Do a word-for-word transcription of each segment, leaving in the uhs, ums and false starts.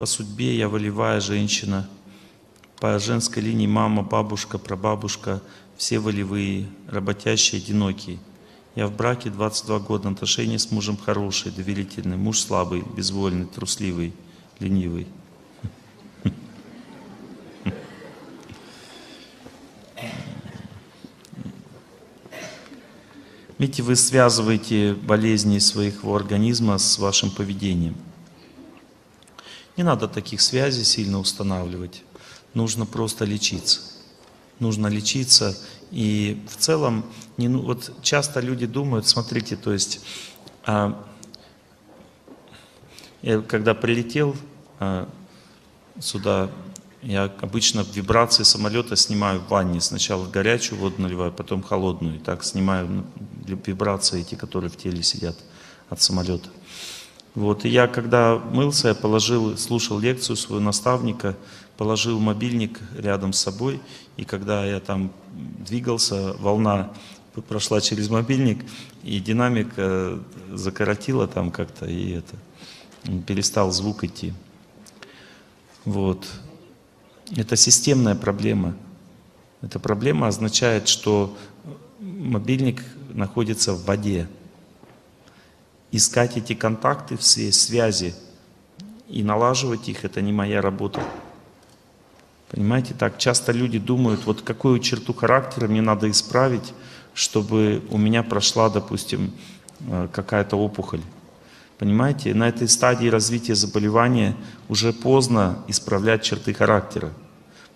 По судьбе я волевая женщина. По женской линии мама, бабушка, прабабушка, все волевые, работящие, одинокие. Я в браке двадцать два года, отношения с мужем хорошие, доверительные. Муж слабый, безвольный, трусливый, ленивый. Видите, вы связываете болезни своего организма с вашим поведением. Не надо таких связей сильно устанавливать. Нужно просто лечиться. Нужно лечиться. И в целом, не, ну, вот часто люди думают, смотрите, то есть, а, я когда прилетел а, сюда, я обычно вибрации самолета снимаю в ванне. Сначала горячую воду наливаю, потом холодную. И так снимаю вибрации эти, которые в теле сидят от самолета. Вот. И я, когда мылся, я положил, слушал лекцию своего наставника, положил мобильник рядом с собой. И когда я там двигался, волна прошла через мобильник, и динамик закоротила там как-то, и это, перестал звук идти. Вот. Это системная проблема. Эта проблема означает, что мобильник находится в воде. Искать эти контакты, все связи и налаживать их — это не моя работа. Понимаете, так часто люди думают, вот какую черту характера мне надо исправить, чтобы у меня прошла, допустим, какая-то опухоль. Понимаете, на этой стадии развития заболевания уже поздно исправлять черты характера.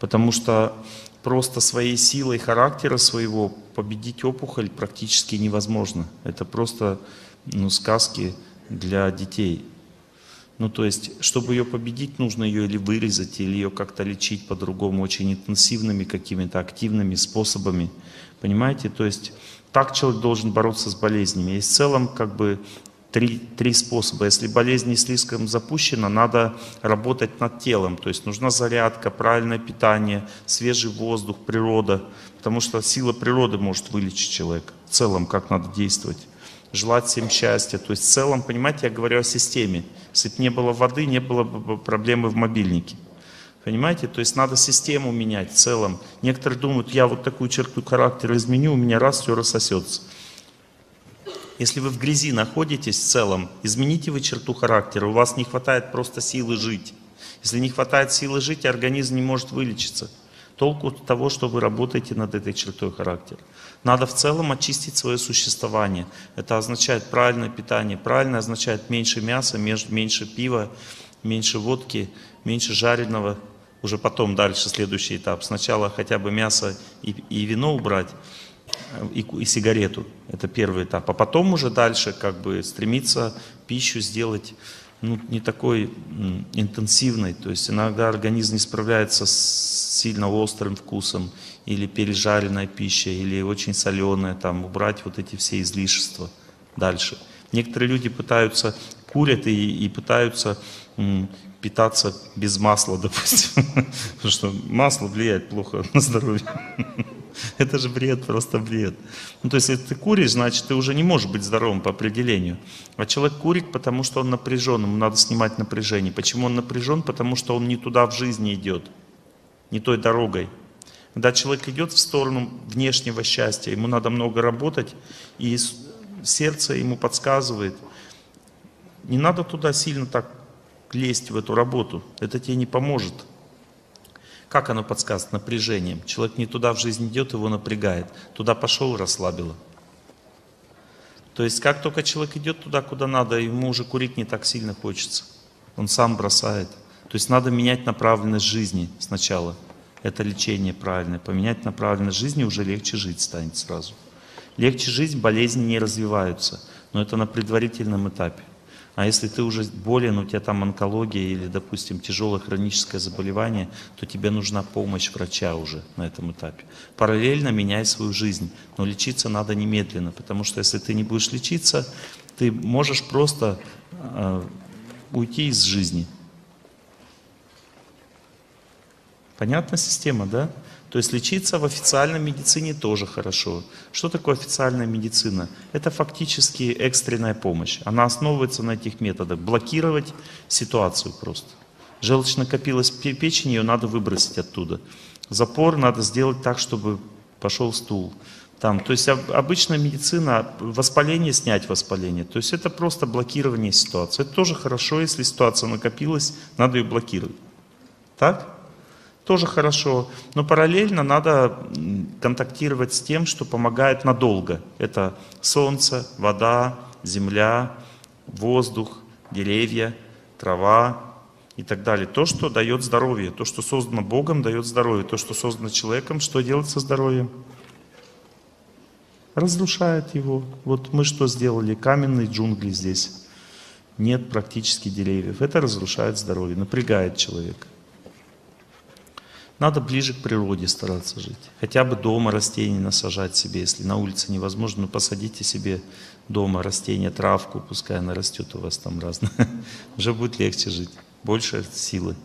Потому что просто своей силой характера своего победить опухоль практически невозможно. Это просто, ну, сказки для детей. Ну, то есть, чтобы ее победить, нужно ее или вырезать, или ее как-то лечить по-другому, очень интенсивными какими-то активными способами. Понимаете, то есть, так человек должен бороться с болезнями. И в целом, как бы, Три, три способа. Если болезнь не слишком запущена, надо работать над телом. То есть нужна зарядка, правильное питание, свежий воздух, природа. Потому что сила природы может вылечить человека. В целом, как надо действовать. Желать всем счастья. То есть в целом, понимаете, я говорю о системе. Если бы не было воды, не было бы проблемы в мобильнике. Понимаете? То есть надо систему менять в целом. Некоторые думают, я вот такую черту характера изменю, у меня раз, все рассосется. Если вы в грязи находитесь в целом, измените вы черту характера, у вас не хватает просто силы жить. Если не хватает силы жить, организм не может вылечиться. Толку от того, что вы работаете над этой чертой характера. Надо в целом очистить свое существование. Это означает правильное питание. Правильное означает меньше мяса, меньше пива, меньше водки, меньше жареного. Уже потом дальше следующий этап. Сначала хотя бы мясо и, и вино убрать. И, и сигарету. Это первый этап. А потом уже дальше как бы стремиться пищу сделать, ну, не такой интенсивной. То есть иногда организм не справляется с сильно острым вкусом, или пережаренная пища, или очень соленая. Там, убрать вот эти все излишества дальше. Некоторые люди пытаются, курят и, и пытаются м, питаться без масла, допустим. Потому что масло влияет плохо на здоровье. Это же бред, просто бред. Ну, то есть, если ты куришь, значит, ты уже не можешь быть здоровым по определению. А человек курит, потому что он напряжен, ему надо снимать напряжение. Почему он напряжен? Потому что он не туда в жизни идет, не той дорогой. Когда человек идет в сторону внешнего счастья, ему надо много работать, и сердце ему подсказывает. Не надо туда сильно так лезть в эту работу, это тебе не поможет. Как оно подсказывает? Напряжением. Человек не туда в жизнь идет, его напрягает. Туда пошел, расслабило. То есть, как только человек идет туда, куда надо, ему уже курить не так сильно хочется. Он сам бросает. То есть, надо менять направленность жизни сначала. Это лечение правильное. Поменять направленность жизни, уже легче жить станет сразу. Легче жить, болезни не развиваются. Но это на предварительном этапе. А если ты уже болен, у тебя там онкология или, допустим, тяжелое хроническое заболевание, то тебе нужна помощь врача уже на этом этапе. Параллельно меняй свою жизнь, но лечиться надо немедленно, потому что если ты не будешь лечиться, ты можешь просто э, уйти из жизни. Понятна система, да? То есть лечиться в официальной медицине тоже хорошо. Что такое официальная медицина? Это фактически экстренная помощь. Она основывается на этих методах. Блокировать ситуацию просто. желчь накопилась в печени, ее надо выбросить оттуда. Запор надо сделать так, чтобы пошел стул. Там, то есть обычная медицина, воспаление, снять воспаление. То есть это просто блокирование ситуации. Это тоже хорошо, если ситуация накопилась, надо ее блокировать. Так? Тоже хорошо. Но параллельно надо контактировать с тем, что помогает надолго. Это солнце, вода, земля, воздух, деревья, трава и так далее. То, что дает здоровье, то, что создано Богом, дает здоровье. То, что создано человеком, что делать со здоровьем? Разрушает его. Вот мы что сделали? Каменные джунгли здесь. Нет практически деревьев. Это разрушает здоровье, напрягает человека. Надо ближе к природе стараться жить. Хотя бы дома растений насажать себе, если на улице невозможно, ну посадите себе дома растения, травку, пускай она растет у вас там разная. Уже будет легче жить, больше силы.